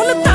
खुलता।